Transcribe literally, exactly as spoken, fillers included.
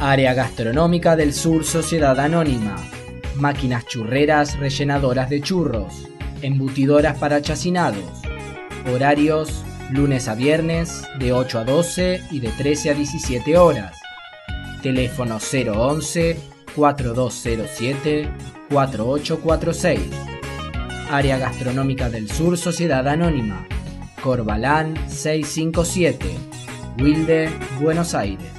Área Gastronómica del Sur Sociedad Anónima. Máquinas churreras rellenadoras de churros, embutidoras para chacinados. Horarios: lunes a viernes de ocho a doce y de trece a diecisiete horas. Teléfono cero once, cuatro dos cero siete, cuatro ocho cuatro seis. Área Gastronómica del Sur Sociedad Anónima. Corvalán seiscientos cincuenta y siete, Wilde, Buenos Aires.